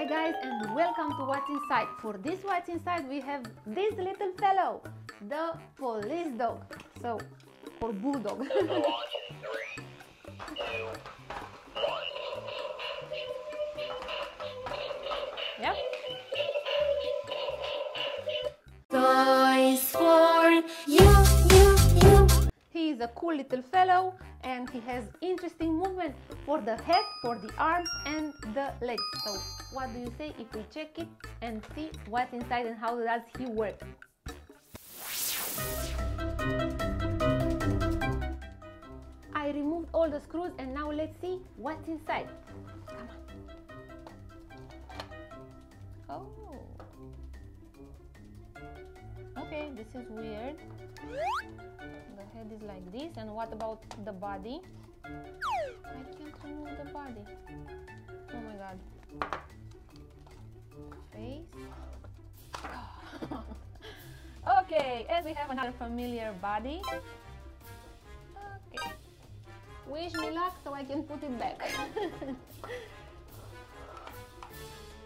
Hi guys, and welcome to What's Inside. For this What's Inside we have this little fellow, the police dog, or bulldog. 3, 2, 1. Yep. Toys 4 you. He is a cool little fellow and he has interesting movement for the head, for the arms and the legs. So what do you say if we check it and see what's inside and how does he work? I removed all the screws and now let's see what's inside. Come on. Oh. Okay, this is weird. The head is like this, and what about the body? I can't remove the body. Oh my god. Face. Okay, and we have another familiar body. Okay. Wish me luck so I can put it back.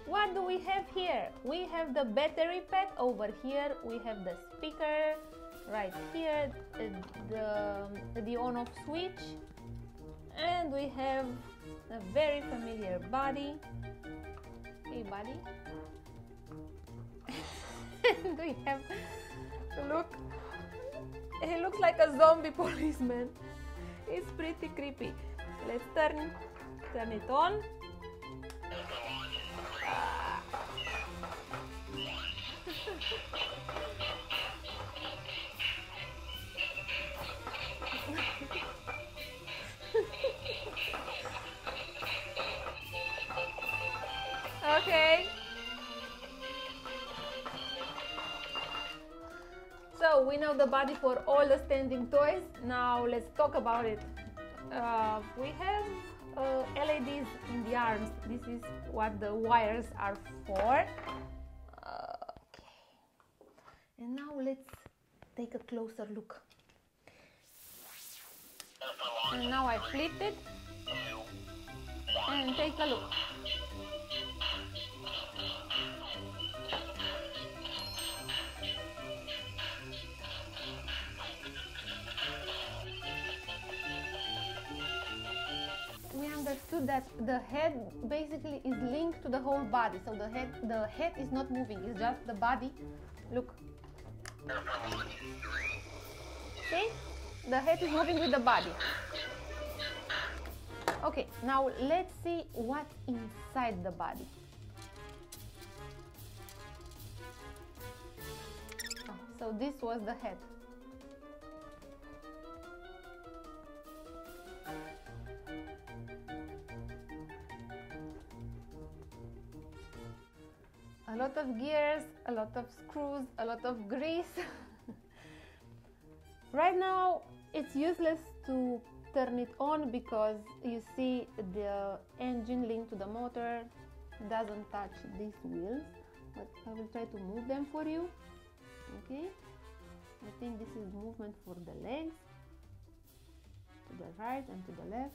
What do we have here? We have the battery pack over here. We have the speaker right here, the on-off switch, and we have a very familiar body. Hey, buddy. And we have, look, he looks like a zombie policeman. It's pretty creepy. Let's turn it on. Okay. So we know the body for all the standing toys. Now let's talk about it. We have LEDs in the arms. This is what the wires are for. Okay. And now let's take a closer look. And now I flipped it. And take a look. That the head basically is linked to the whole body, so the head is not moving, it's just the body. Look, see, the head is moving with the body. Okay, now let's see what's inside the body. Oh, so this was the head. A lot of gears, a lot of screws, a lot of grease. Right now it's useless to turn it on because you see the engine linked to the motor doesn't touch these wheels, but I will try to move them for you. Okay, I think this is movement for the legs, to the right and to the left,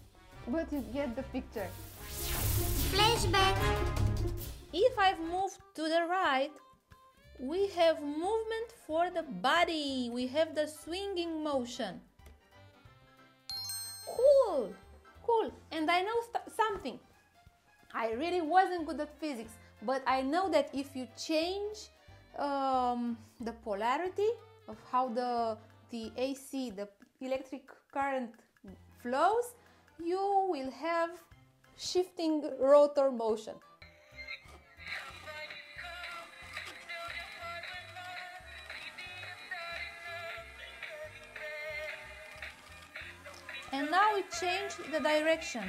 but you get the picture. Flashback. If I've moved to the right, we have movement for the body. We have the swinging motion. Cool, cool. And I know something. I really wasn't good at physics, but I know that if you change the polarity of how the AC, the electric current flows, you will have shifting rotor motion. And now we change the direction.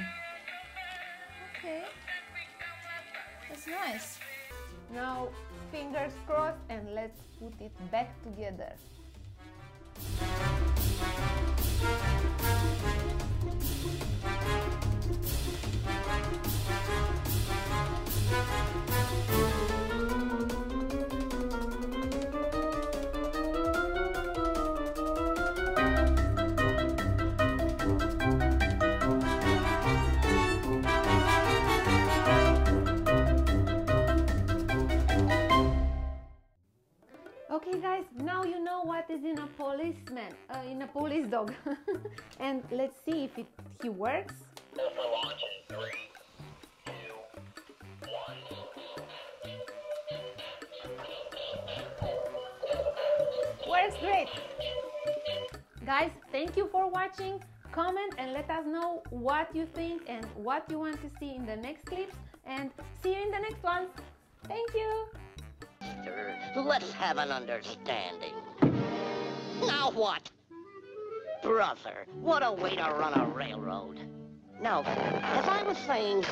Okay, that's nice. Now fingers crossed and let's put it back together. Hey guys, now you know what is in a policeman, in a police dog. And let's see if he works. Now for launch in 3, 2, 1. Works great! Guys, thank you for watching. Comment and let us know what you think and what you want to see in the next clips. And see you in the next ones. Thank you! Let's have an understanding. Now what? Brother, what a way to run a railroad. Now, as I was saying...